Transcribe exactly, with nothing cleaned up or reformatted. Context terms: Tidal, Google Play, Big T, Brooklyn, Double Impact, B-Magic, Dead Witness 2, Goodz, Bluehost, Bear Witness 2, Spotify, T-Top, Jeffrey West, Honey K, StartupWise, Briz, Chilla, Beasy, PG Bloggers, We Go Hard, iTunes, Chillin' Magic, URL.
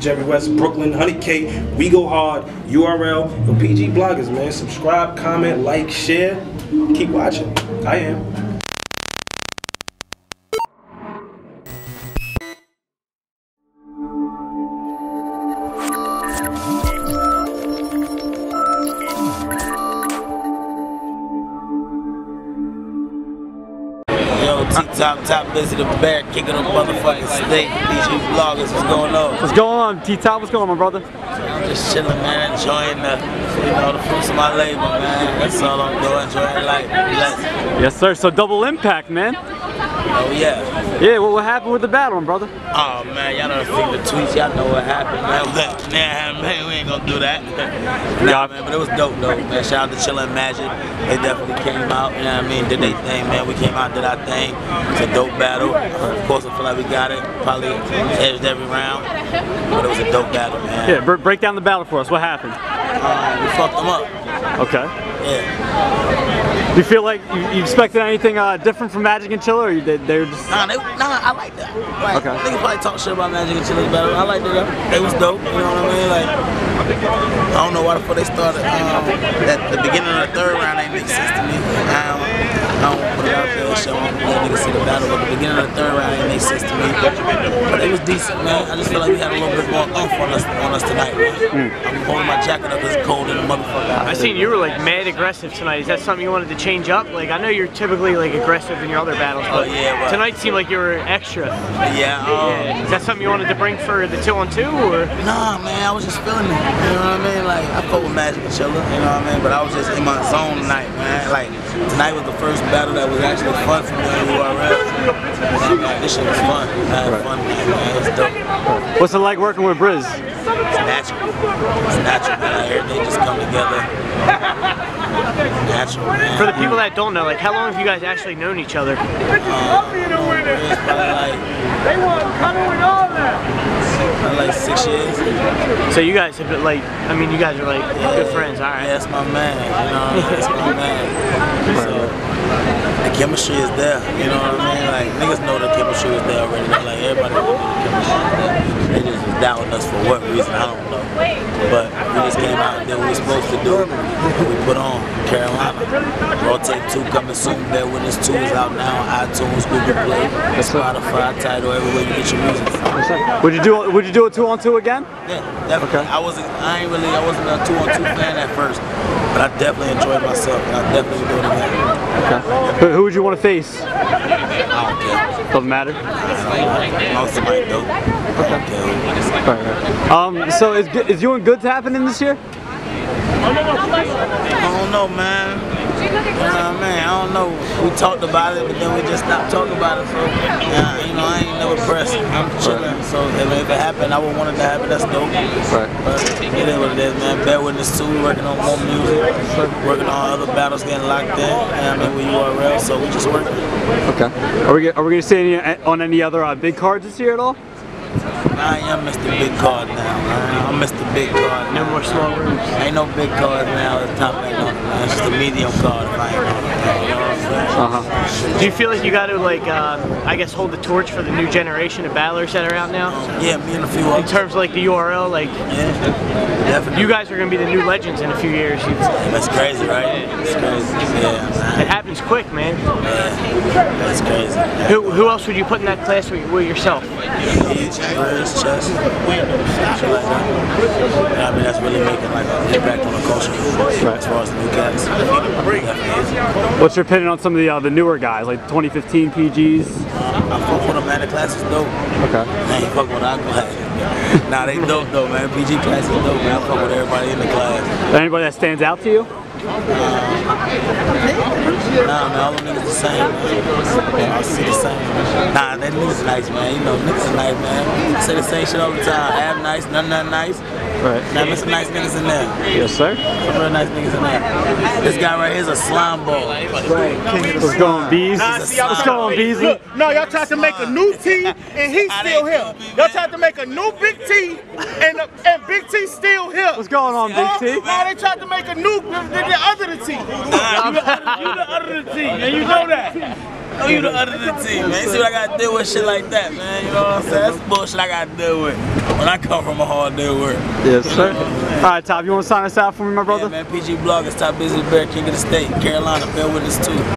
Jeffrey West, Brooklyn, Honey K, We Go Hard, U R L, and P G Bloggers, man. Subscribe, comment, like, share. Keep watching. I am. T-Top, top visit of Bear, kicking a motherfucking steak. P G Bloggers, what's going on? What's going on, T-Top? What's going on, my brother? Just chilling, man. Enjoying the, you know, the fruits of my labor, man. That's all I'm doing. Enjoying life. Bless. Yes, sir. So Double Impact, man. Oh yeah. Yeah. Well, what happened with the battle, brother? Oh man, y'all don't see the tweets. Y'all know what happened, man. Nah, man, we ain't gonna do that. Nah, man, but it was dope, though, man. Shout out to Chillin' Magic. They definitely came out. You know what I mean? Did they thing, man. We came out, did our thing. It's a dope battle. Of course, I feel like we got it. Probably edged every round, but it was a dope battle, man. Yeah. Break down the battle for us. What happened? Um, we fucked them up. Okay. Yeah. Do you feel like you, you expected anything uh, different from Magic and Chilla, or you, they, they were just... Nah, they, nah, I like that. Like, okay. Niggas probably talk shit about Magic and Chilla's battle. I liked it, though. It was dope, you know what I mean? Like, I don't know why the fuck they started. Um, at the beginning of the third round, ain't make sense to me. I don't, I don't put it out there, so I don't want to see the battle, but the beginning of the third round didn't make sense to me. But it was decent, man. I just feel like we had a little bit more oomph on us, on us tonight, man. Mm. I'm holding my jacket up, it's cold in the motherfucker out. I seen you were like mad aggressive tonight. Is that something you wanted to change up? Like, I know you're typically like aggressive in your other battles, but oh, yeah, well, tonight seemed like you were extra. Yeah, um, yeah. Is that something you wanted to bring for the two on two, or? Nah, man, I was just feeling it. You know what I mean? Like, I fought with Magic and Chilla, you know what I mean? But I was just in my zone tonight, man. Like, tonight was the first battle that was actually fun for me on U R L. Like, this shit was fun. I had fun, man. It was dope. What's it like working with Briz? It's natural. It's natural, man. Everything just come together. Natural, man. For the people that don't know, like, how long have you guys actually known each other? Um, it's probably like... They want to cut it all now. Like six years. So you guys have been like, I mean, you guys are like yeah, good friends, alright. Yeah, that's my man, you know, that's my man. So, the chemistry is there, you know what I mean? Like, niggas know the chemistry is there already. Like, everybody knows the chemistry is there. They just was doubting us for what reason, I don't know. But we just came out and did what we supposed to do. We put on Carolina. Rotate two coming soon. Dead Witness two is out now on iTunes, Google Play, Spotify, Tidal, everywhere you get your music. Would you do? Would you do a two on two again? Yeah, definitely. Okay. I wasn't. I ain't really. I wasn't a two on two fan at first, but I definitely enjoyed myself. And I definitely would do it again. Okay. Who, who would you want to face? I don't care. Doesn't matter. Most of my dope. Okay. Um. So is is you and Goods happening this year? I don't know, man. Uh, man, I don't know. We talked about it, but then we just stopped talking about it. So, uh, you know, I ain't never pressed. I'm chilling. Right. So, if, if it happened, I would want it to happen. That's dope. Right. But it is what it is, man. Bear Witness two, working on more music, working on other battles, getting locked in. And I mean, with U R L, so we just working. Okay. Are we are we gonna see any on any other uh, big cards this year at all? I am Mister Big Card now, man. I'm Mister Big Card. No more small rooms. Ain't no big card now. The top ain't on it, man. It's just a medium card, right? Uh huh. Do you feel like you got to, like, uh, I guess, hold the torch for the new generation of battlers that are out now? Yeah, me and a few others. In terms of, like, the U R L, like, yeah, definitely. You guys are gonna be the new legends in a few years. That's crazy, right? That's crazy. Yeah. It happens quick, man. Yeah. That's crazy. Who who else would you put in that class with, with yourself? Yeah, chess, shit like that. And I mean, that's really making like an impact on the culture as far as the new cats. What's your opinion on some of the uh, the newer guys, like twenty fifteen P Gs? Uh, I fuck with them, man. The class is dope. Okay. Man, you fuck with our class. Nah, they dope though, man. P G class is dope, man. I fuck with everybody in the class. Anybody that stands out to you? Uh, nah, man, all them niggas the same, man. I see the same. Nah, that niggas nice, man. You know, niggas are nice, man. I say the same shit all the time. Ab nice, none, none nice. Right. Now, there's some nice niggas in there. Yes, sir. Some real nice niggas in there. This guy right here is a slime ball. Right. What's going on, Beasy? What's going on, Beasy? Look, no, y'all tried to make a new T, and he's still here. Y'all tried to make a new Big T, and a, and Big T's still here. What's going on, Big T? Now they tried to make a new, the, the, the other the T. You the, you the other the T, and you know that. I know you the other than the team, man. You see what I gotta deal with shit like that, man. You know what I'm saying? That's bullshit I gotta deal with. When I come from a hard day work. Yes, sir. You know All right, Top, you wanna sign us out for me, my brother? Yeah, man. P G Bloggers, Top Busy Bear, King of the State, Carolina, Bear Witness two.